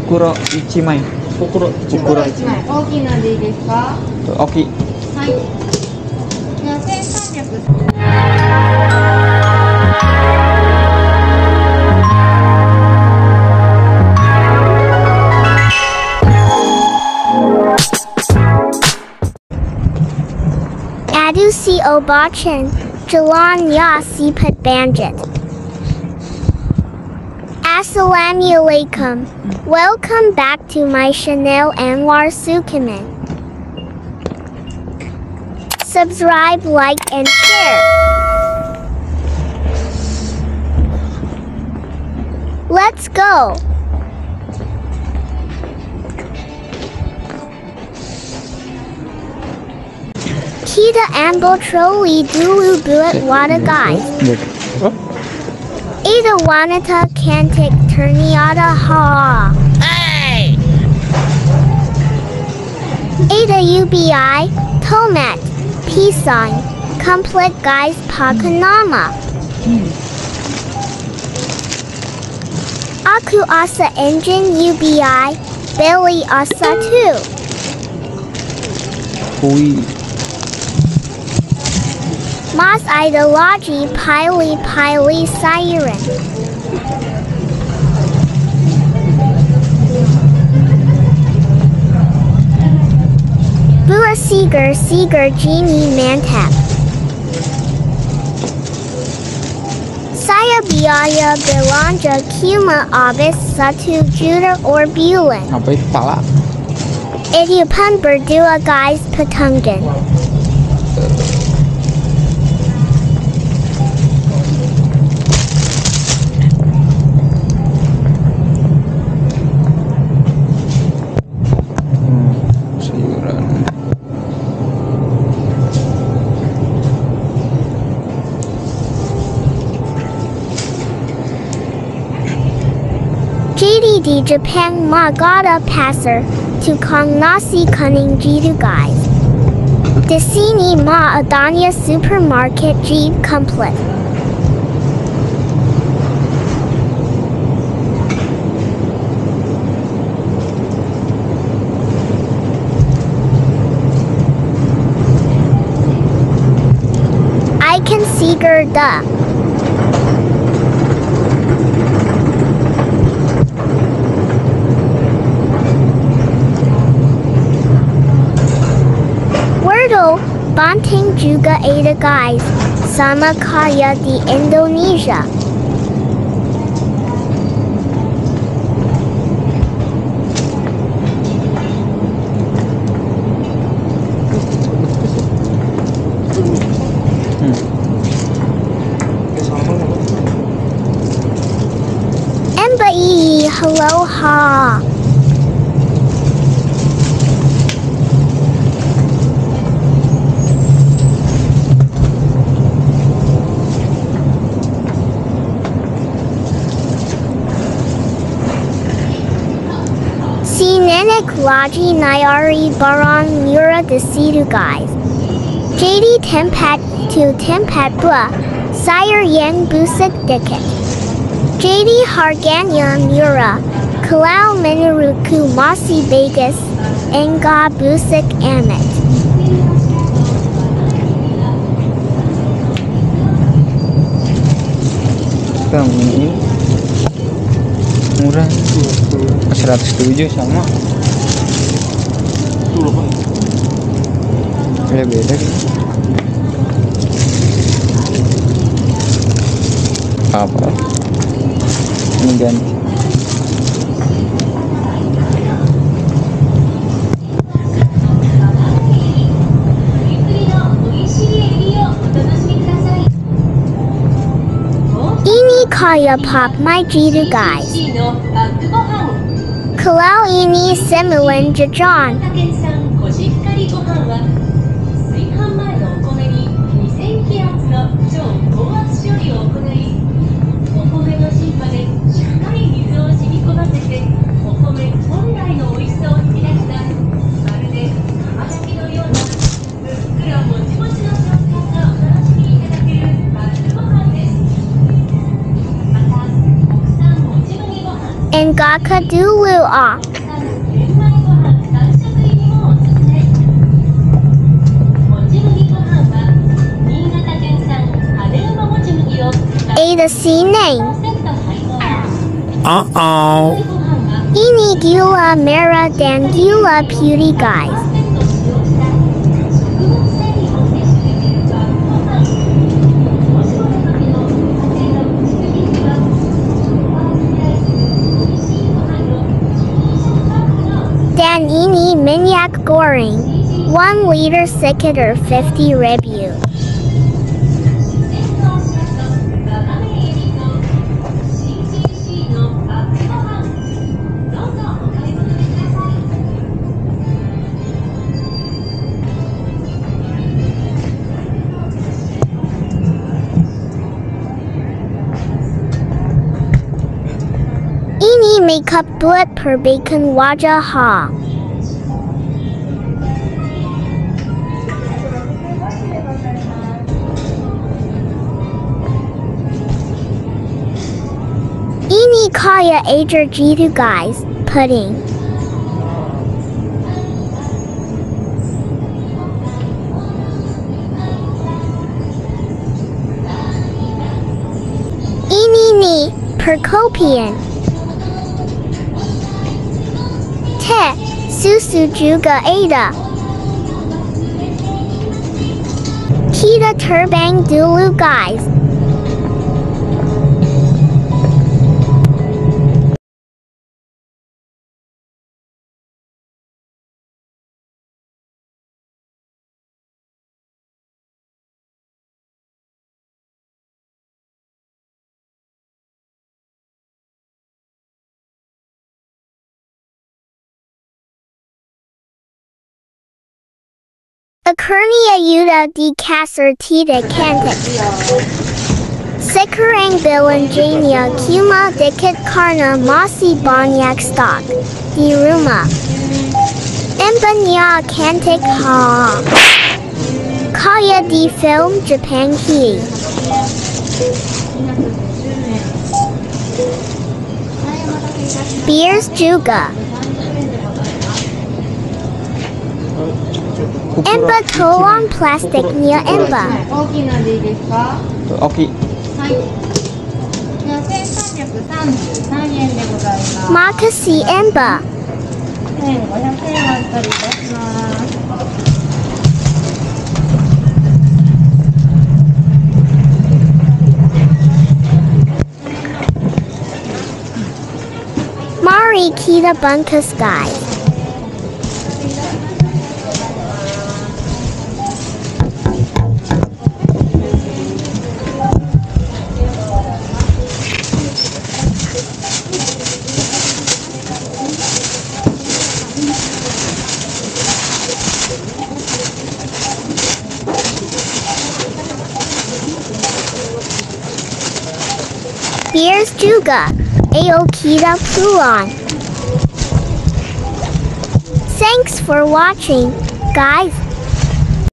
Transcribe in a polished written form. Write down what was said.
袋1枚。袋1枚。大きなでいいですか？大きい。はい。じゃあ1300。Dadu si obachan, jalan ya si pet bandit. Assalamu alaikum. Welcome back to my channel Anwar Sukaman. Subscribe, like, and share. Let's go. Kita ambil troli dulu buat wadah guys. Ida wanita cantik ternyata ha. Hey. Ida ubi, tomat, pisang, complete guys pakai nama. Aku asa engine ubi, Billy asa too. Oi. Mas ideology pili siren. Bua seeger genie mantap. Saya biaya belanja cuma habis 1 juta or bulan. Habis pala. Itu pun berdua guys petanggan. Di Japan Magada passer tukang nasi kuning jitu guys. Di sini ma adanya supermarket jeep complete. I can see Gerda. Banting juga ada guys, sama kaya di Indonesia. Mbai, hello ha. Laji Nayari Barang Mura Desidu guys. JD Tempat to Tempat Bua, Sire Yang Busik Dikit. JD Harganya Mura, Kalau Menuruku Masi Vegas, Enga Busik Amet. Murah 107 sama. Beda apa ini ganti ini kaya pop my jitu guys kalau ini semuanya jajan and Cock-a-doodle off. A to C name. Ini gula merah dan gula putih guys. Dan ini minyak goreng, 1 liter sekitar 50 ribu. Makeup duit perbaikan wajah ha. Ini kaya ajar jitu guys, pudding. Ini ni Perkopian. Susu juga ada. Kita terbang dulu guys. Akurnia yuda di kasar tidak cantik. Sekarang belanjanya cuma dikit karena masih banyak stok di rumah. Empanya cantik ha. Kaya di film Jepang hi. Beers juga. Emba tolong plastiknya Emba. Oki. Makasih Emba. Mari kita bungkus guys. Here's juga, Aokita Pulon. Thanks for watching, guys.